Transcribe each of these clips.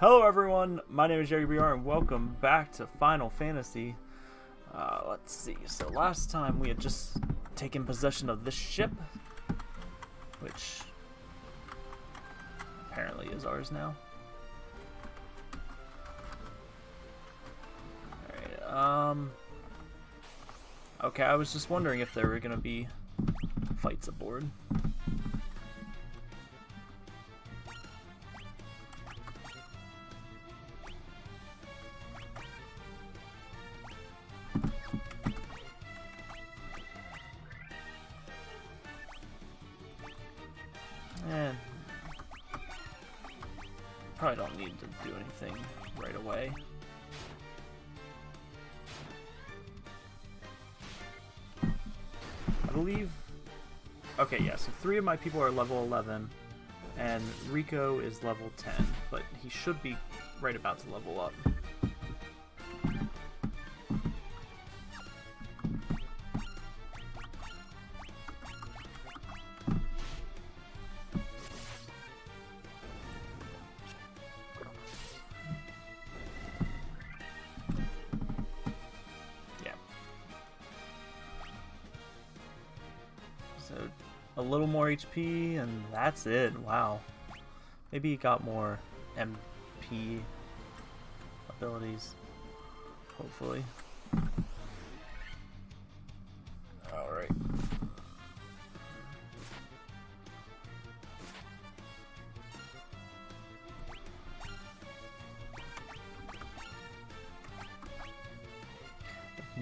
Hello everyone, my name is JeriBR and welcome back to Final Fantasy. Let's see, so last time we had just taken possession of this ship, which apparently is ours now. Alright, okay, I was just wondering if there were gonna be fights aboard. Probably don't need to do anything right away. I believe... Okay, yeah, so 3 of my people are level 11, and Rico is level 10, but he should be right about to level up. A little more HP, and that's it. Wow. Maybe he got more MP abilities. Hopefully. Alright.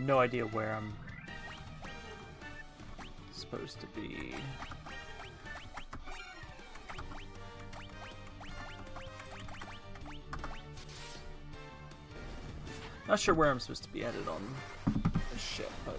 No idea where I'm supposed to be. Not sure where I'm supposed to be headed on this ship, but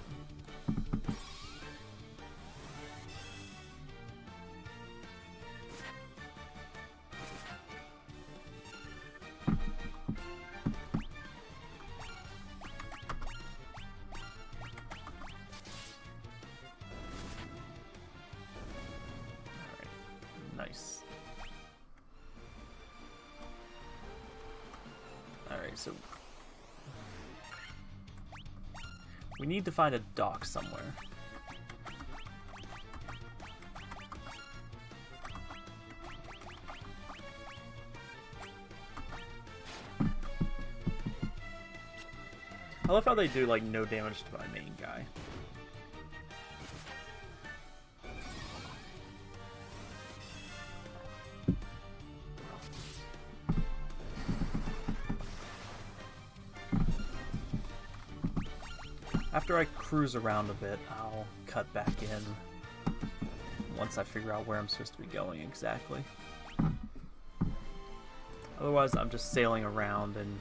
nice. Alright, so we need to find a dock somewhere. I love how they do like no damage to my main guy. After I cruise around a bit, I'll cut back in once I figure out where I'm supposed to be going exactly. Otherwise, I'm just sailing around and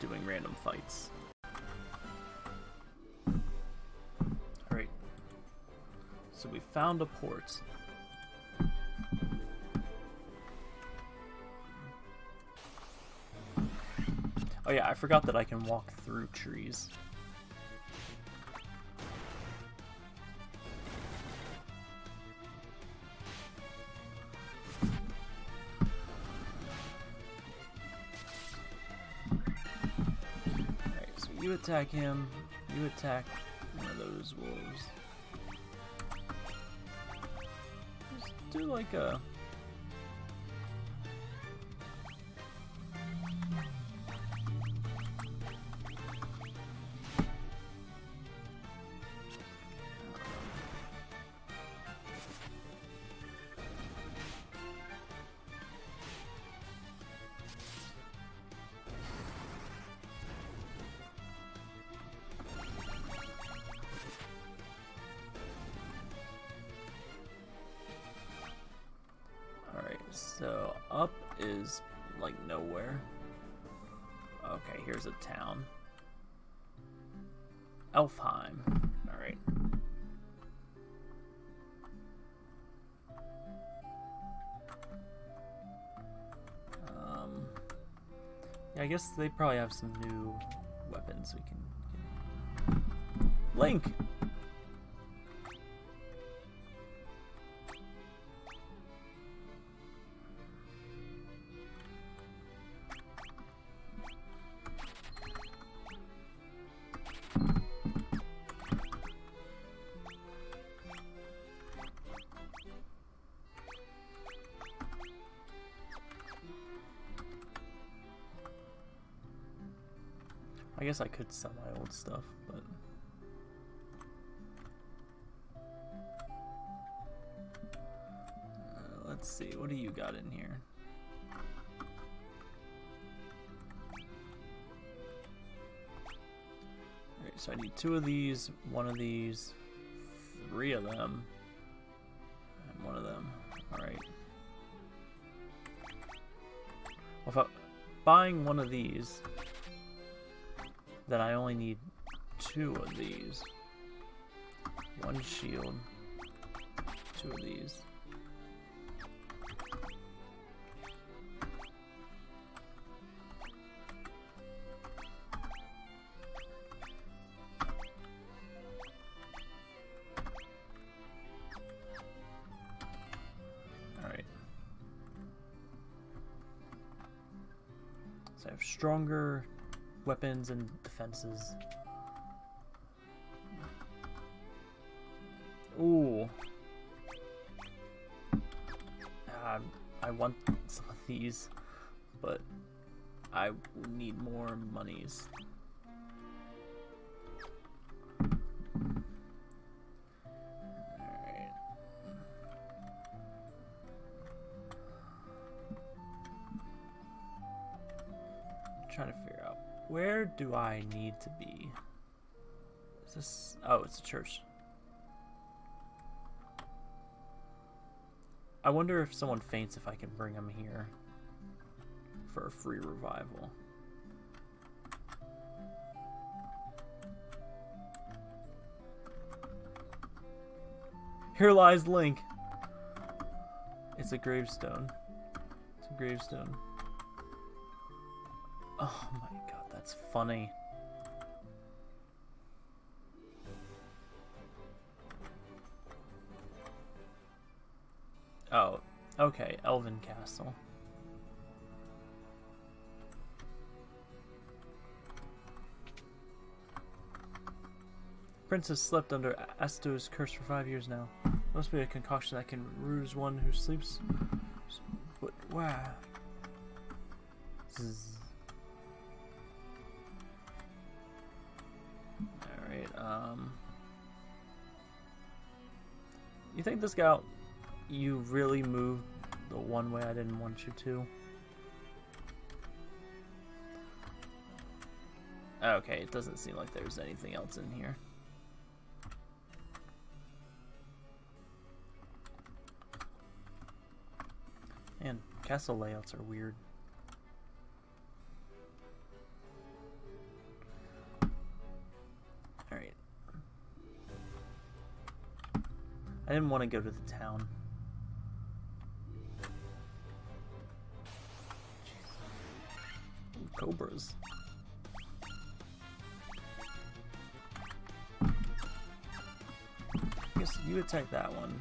doing random fights. Alright, so we found a port. Oh yeah, I forgot that I can walk through trees. You attack him, you attack one of those wolves. Just do like a... So up is like nowhere. Okay, here's a town. Elfheim. Alright. Yeah, I guess they probably have some new weapons we can get. Link! I guess I could sell my old stuff, but let's see, what do you got in here? Alright, so I need 2 of these, 1 of these, 3 of them, and 1 of them. Alright. Well, if I'm buying 1 of these, then I only need 2 of these. 1 shield, 2 of these. Stronger weapons and defenses. Ooh. I want some of these, but I need more monies. Trying to figure out where do I need to be. Is this? Oh, it's a church. I wonder if someone faints if I can bring them here for a free revival. Here lies Link. It's a gravestone. It's a gravestone. Oh my god, that's funny. Oh, okay, Elven Castle. Princess slept under Astos' curse for 5 years now. Must be a concoction that can ruse one who sleeps. But wow. Zzz. You think this guy, you really moved the one way I didn't want you to? Okay, it doesn't seem like there's anything else in here. Man, castle layouts are weird. I didn't want to go to the town. Ooh, cobras. I guess you attack that one.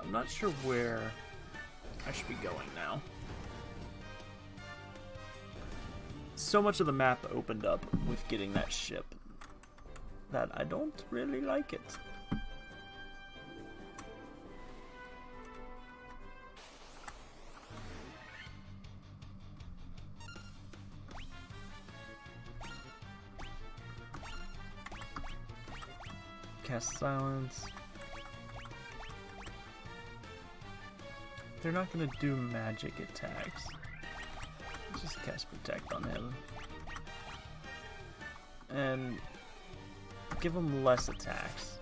I'm not sure where I should be going now. So much of the map opened up with getting that ship that I don't really like it. Cast silence. They're not gonna do magic attacks. Just cast protect on him and give him less attacks.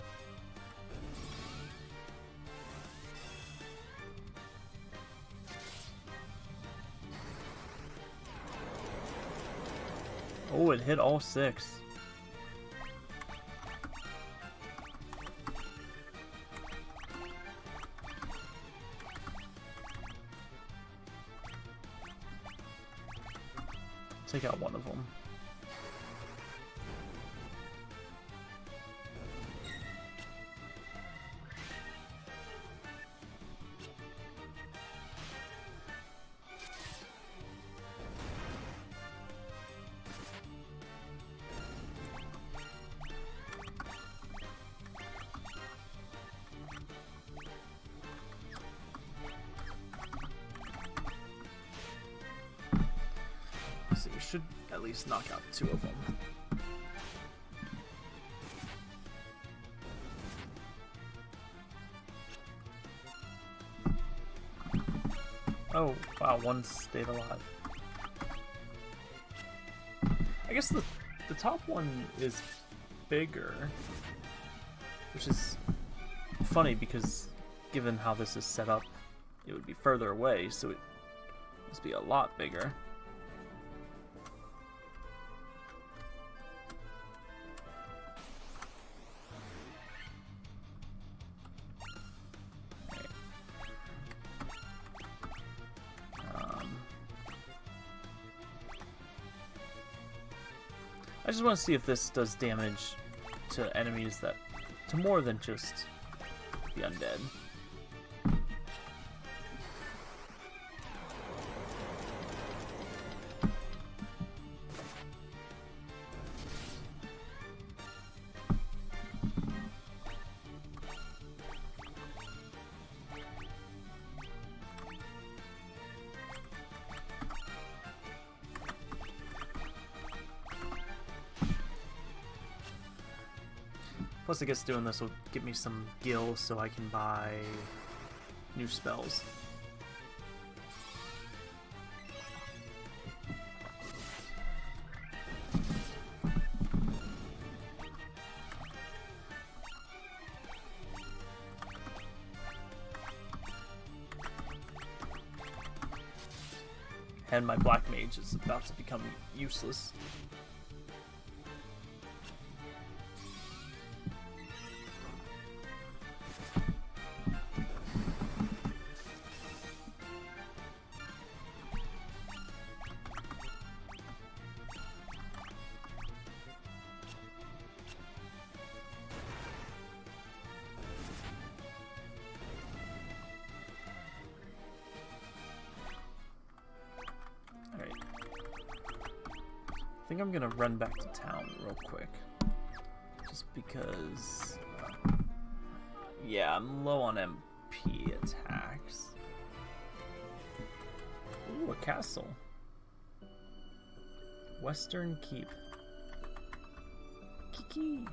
Oh, it hit all 6. Take out one of them. should at least knock out two of them. Oh, wow, one stayed alive. I guess the top one is bigger, which is funny because given how this is set up, it would be further away, so it must be a lot bigger. I just want to see if this does damage to enemies that, to more than just the undead. Plus, I guess doing this will get me some gil so I can buy new spells. And my black mage is about to become useless. I think I'm gonna run back to town real quick, just because, yeah, I'm low on MP attacks. Ooh, a castle. Western Keep. Kiki!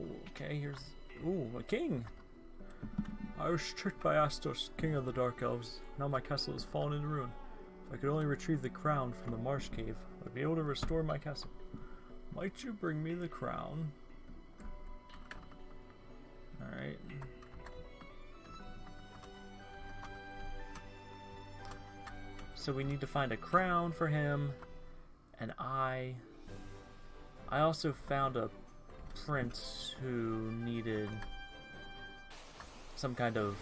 Oh, okay, here's, ooh, a king! I was tricked by Astos, king of the Dark Elves. Now my castle has fallen into ruin. If I could only retrieve the crown from the marsh cave, I'd be able to restore my castle. Might you bring me the crown? Alright. So we need to find a crown for him. And I also found a prince who needed some kind of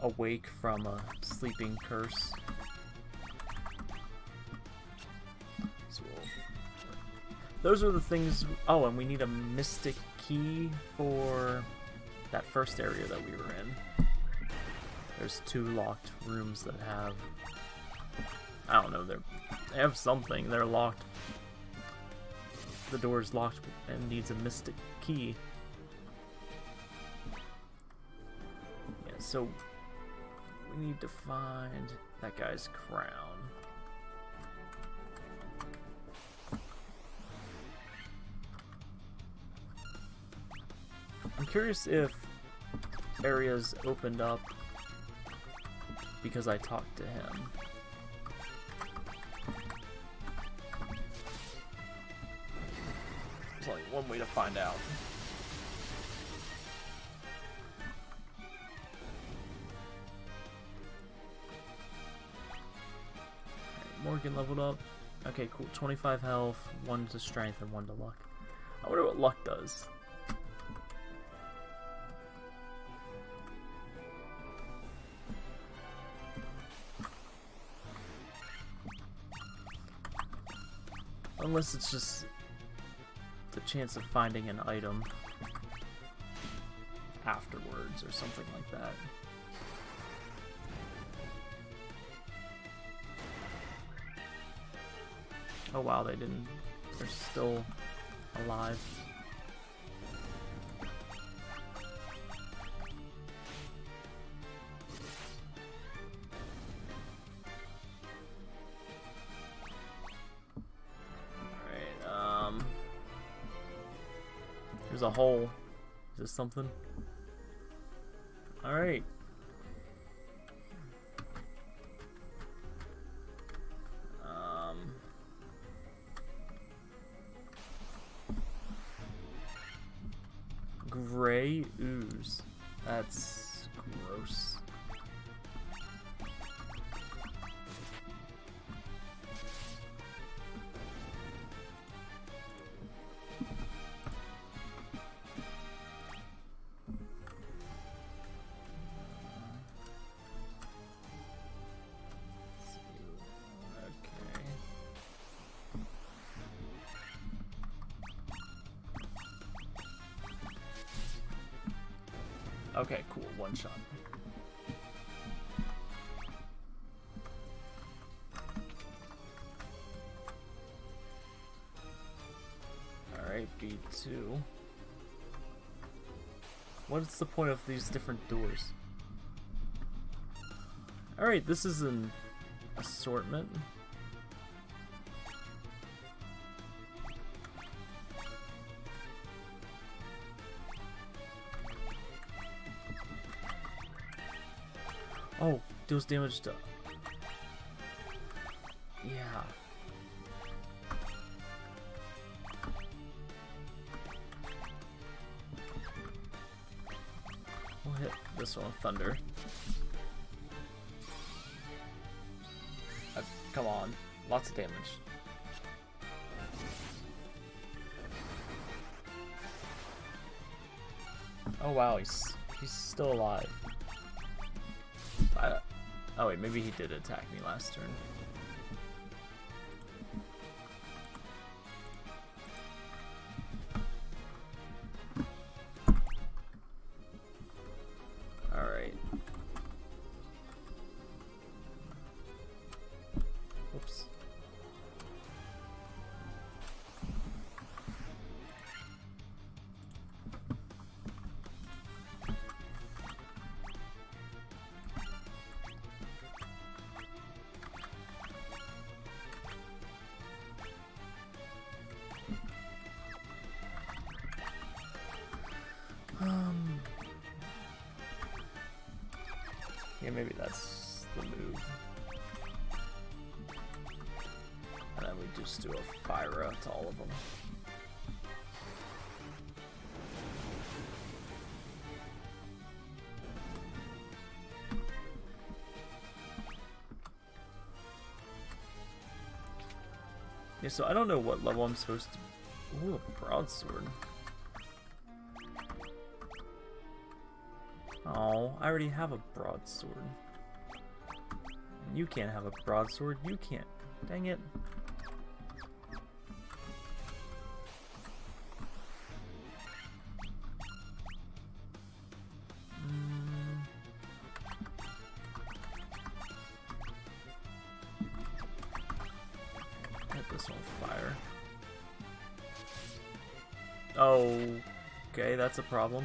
awake from a sleeping curse. So those are the things. Oh, and we need a mystic key for that first area that we were in. There's two locked rooms that have, I don't know, they have something. They're locked. The door is locked and needs a mystic key. So we need to find that guy's crown. I'm curious if areas opened up because I talked to him. There's only one way to find out. Morgan leveled up. Okay, cool. 25 health, 1 to strength, and 1 to luck. I wonder what luck does. Unless it's just the chance of finding an item afterwards or something like that. Oh wow, they didn't. They're still alive. There's a hole. Is this something? Alright. Gray ooze. That's gross. Okay, cool. One shot. Alright, B2. What's the point of these different doors? Alright, this is an assortment. Oh, deals damage to... Yeah. We'll hit this one with thunder. Come on. Lots of damage. Oh wow, he's still alive. Oh wait, maybe he did attack me last turn. Alright. Oops. Yeah, maybe that's the move. And then we just do a fire to all of them. Yeah, so I don't know what level I'm supposed to... Ooh, a broadsword. Oh, I already have a broadsword. You can't have a broadsword. You can't. Dang it. Hit this on fire. Oh, okay, that's a problem.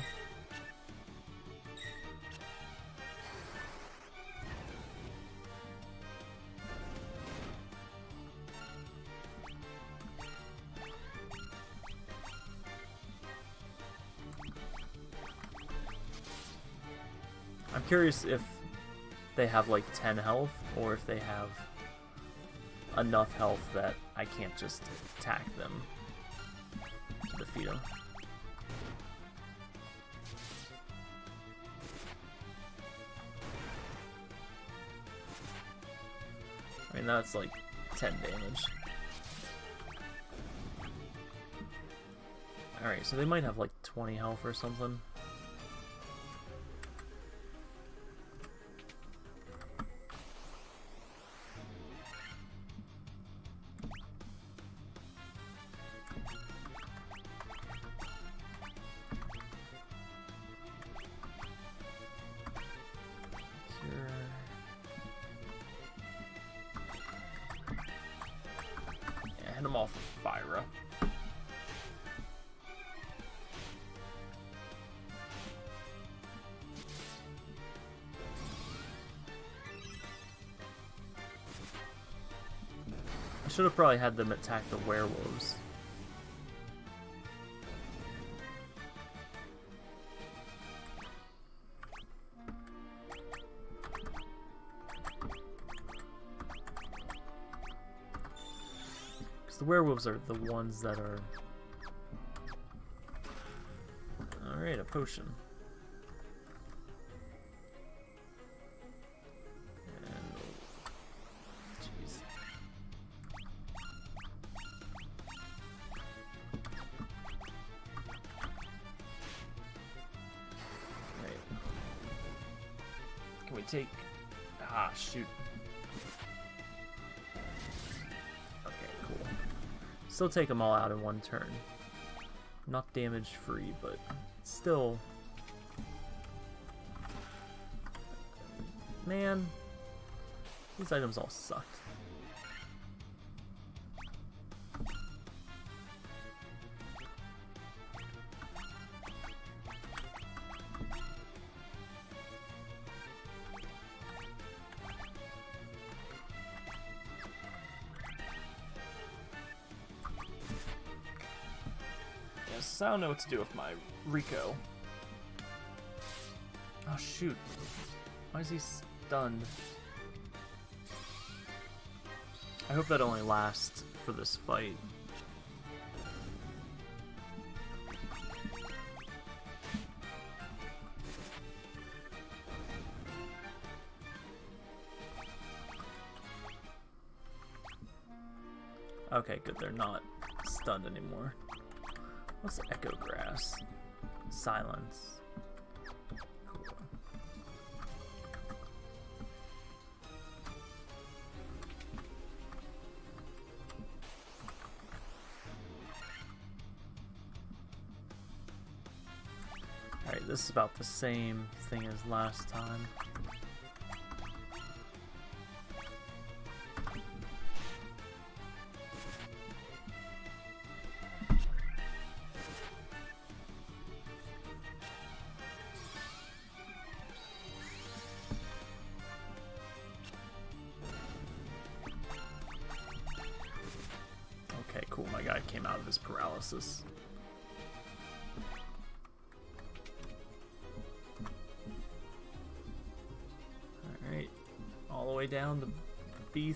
I'm curious if they have like 10 health, or if they have enough health that I can't just attack them to defeat them. I mean, that's like 10 damage. Alright, so they might have like 20 health or something. Hit him off with Fyra. I should have probably had them attack the werewolves. The werewolves are the ones that are... Alright, a potion. Take... Ah, shoot. Okay, cool. Still take them all out in one turn. Not damage free, but still... Man. These items all sucked. I don't know what to do with my Rico. Oh shoot. Why is he stunned? I hope that only lasts for this fight. Okay, good, they're not stunned anymore. What's Echo Grass? Silence. Cool. Alright, this is about the same thing as last time. Paralysis. Alright, all the way down to B3.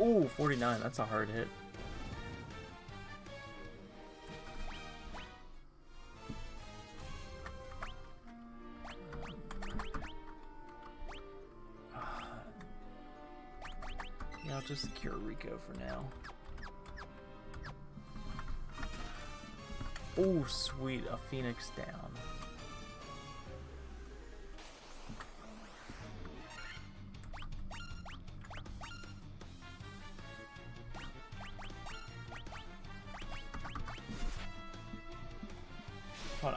Ooh, 49, that's a hard hit. Yeah, I'll just cure Rico for now. Ooh, sweet, a Phoenix down.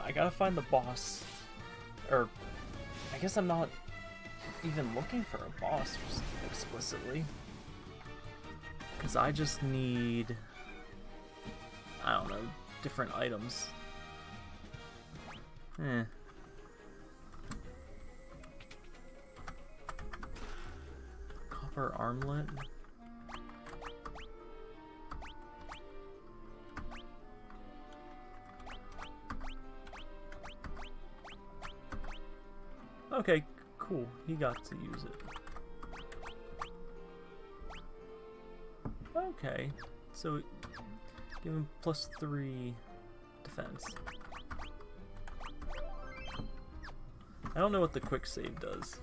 I gotta find the boss, or I guess I'm not even looking for a boss explicitly, because I just need, I don't know, different items. Copper armlet? Okay, cool. He got to use it. Okay, so give him +3 defense. I don't know what the quick save does.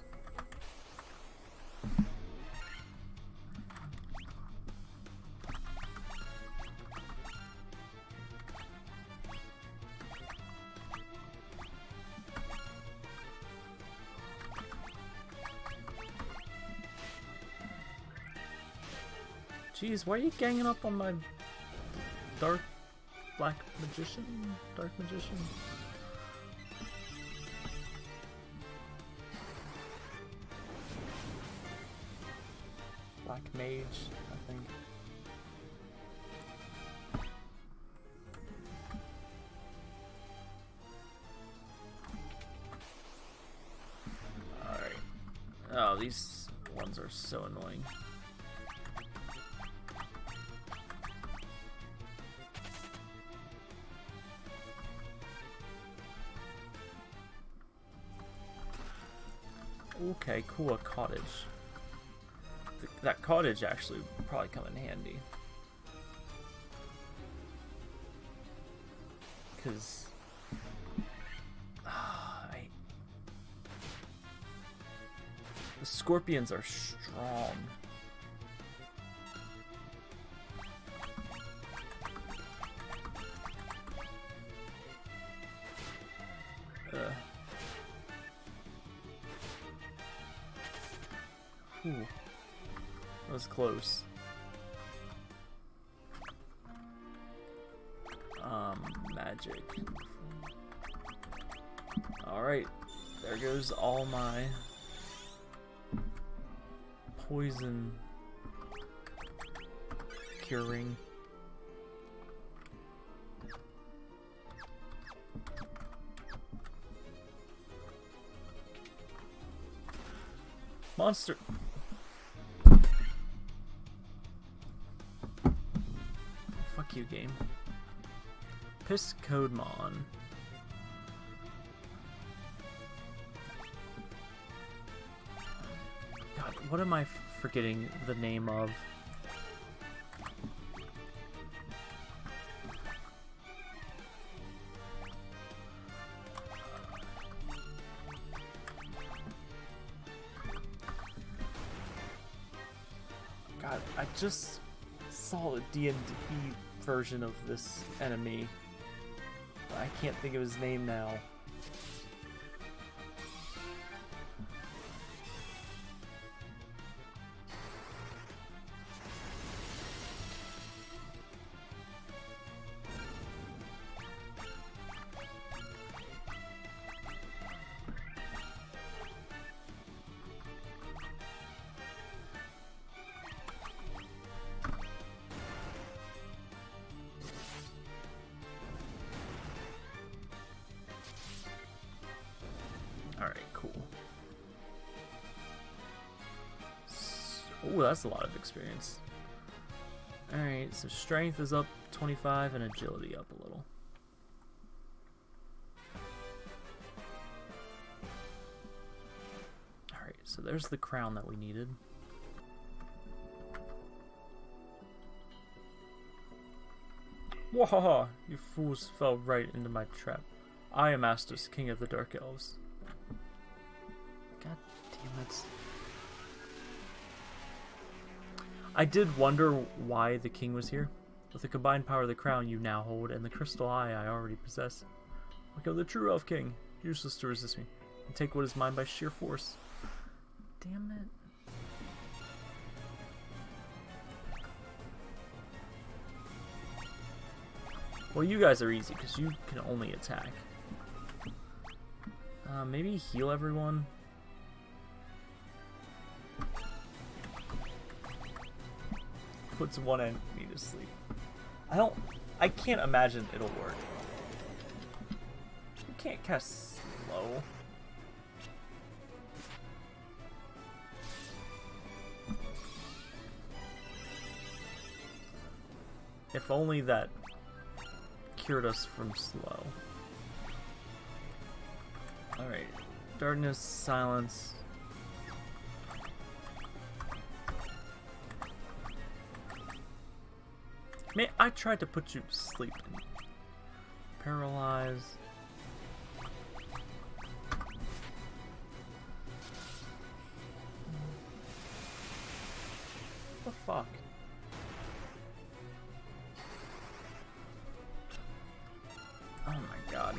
Jeez, why are you ganging up on my dark magician? Black mage, I think. Alright. Oh, these ones are so annoying. Okay, cool, a cottage. That cottage actually would probably come in handy. Because... the scorpions are strong. Ooh, that was close. Magic. Alright, there goes all my poison curing. Monster. Fuck you, game. Piss Codemon. God, what am I forgetting the name of? Just saw a D&D version of this enemy. I can't think of his name now. Ooh, that's a lot of experience. Alright, so strength is up 25 and agility up a little. Alright, so there's the crown that we needed. Wahaha! You fools fell right into my trap. I am Astos, King of the Dark Elves. God damn it. I did wonder why the king was here. With the combined power of the crown you now hold and the crystal eye I already possess, become the true elf king, useless to resist me, and take what is mine by sheer force. Damn it. Well, you guys are easy because you can only attack. Maybe heal everyone? Puts one enemy to sleep. I can't imagine it'll work. You can't cast slow. If only that cured us from slow. Alright. Darkness, silence. Man, I tried to put you to sleep. Paralyze. What the fuck? Oh my god.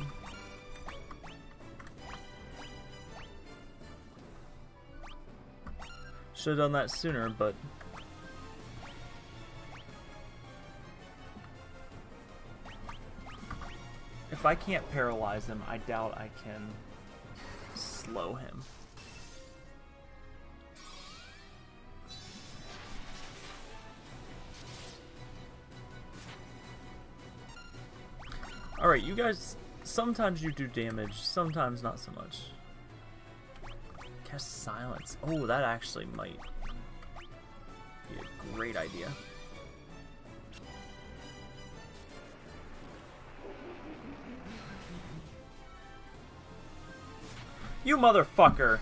Should have done that sooner, but... if I can't paralyze him, I doubt I can slow him. Alright, you guys, sometimes you do damage, sometimes not so much. Cast silence. Oh, that actually might be a great idea. You motherfucker!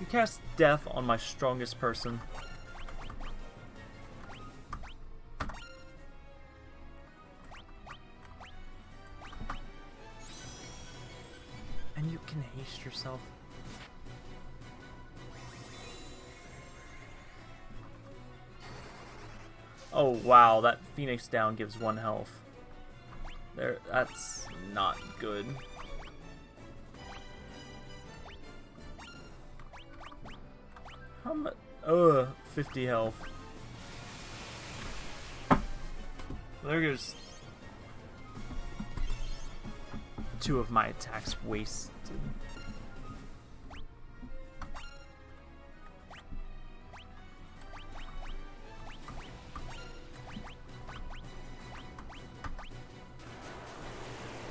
You cast death on my strongest person. And you can haste yourself. Oh wow, that Phoenix down gives 1 health. There, that's not good. How much? 50 health. There goes 2 of my attacks wasted.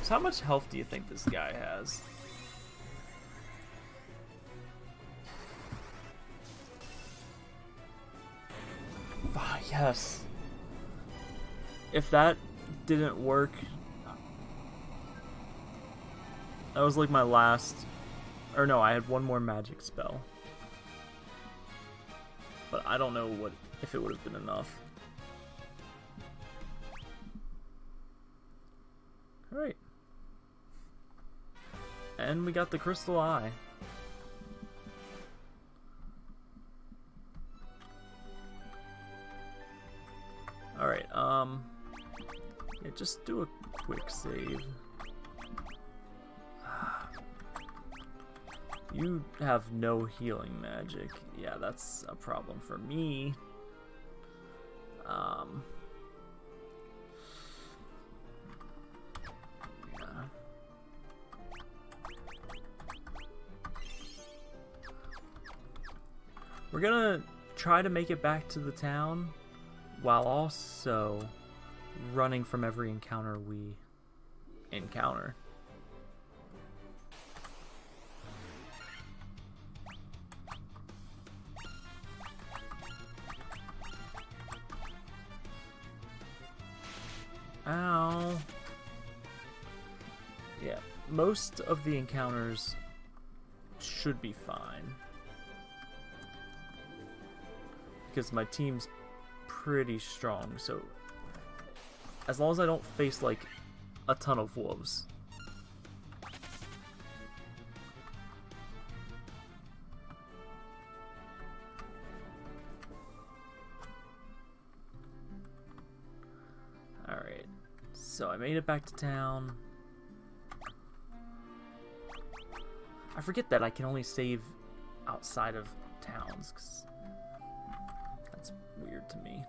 So how much health do you think this guy has? Ah, yes. If that didn't work, that was like my last, or no, I had 1 more magic spell. But I don't know what if it would have been enough. All right. And we got the Crystal Eye. Alright, yeah, just do a quick save. You have no healing magic. Yeah, that's a problem for me. We're gonna try to make it back to the town while also running from every encounter we encounter. Ow. Yeah, most of the encounters should be fine, because my team's pretty strong, so as long as I don't face like a ton of wolves. Alright, so I made it back to town. I forget that I can only save outside of towns, 'cause that's weird to me.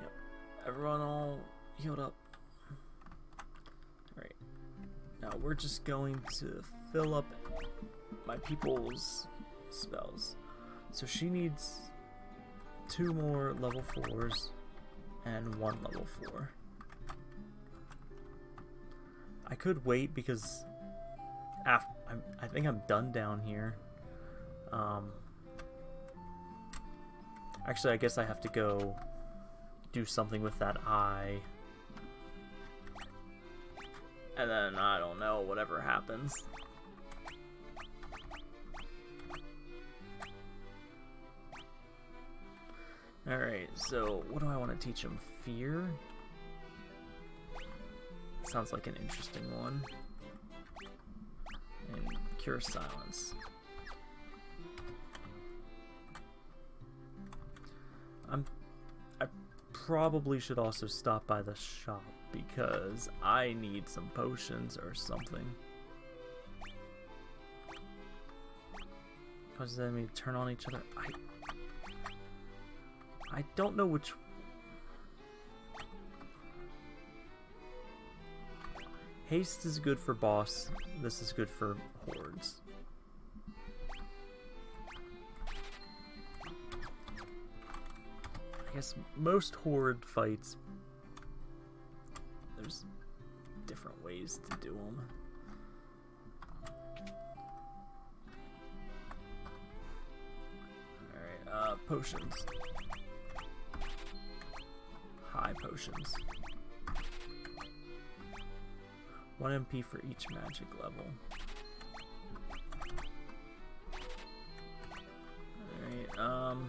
Yep. Everyone all healed up. Alright. Now we're just going to fill up my people's spells. So she needs 2 more level 4s and 1 level 4. I could wait because I think I'm done down here. Actually, I guess I have to go do something with that eye. And then, I don't know, whatever happens. Alright, so what do I want to teach him? Fear? Sounds like an interesting one. And cure silence. I probably should also stop by the shop because I need some potions or something. Causes the enemy to turn on each other. I don't know which. Haste is good for boss, this is good for hordes. I guess most horde fights, there's different ways to do them. Alright, potions. High potions. 1 MP for each magic level. Alright,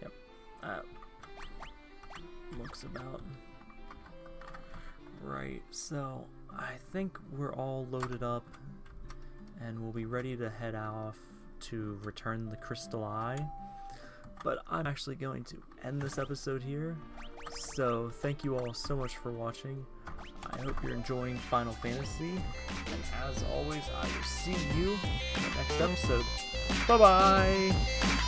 yep, that looks about right. So I think we're all loaded up and we'll be ready to head off to return the Crystal Eye. But I'm actually going to end this episode here. So thank you all so much for watching. I hope you're enjoying Final Fantasy. And as always, I will see you in the next episode. Bye-bye!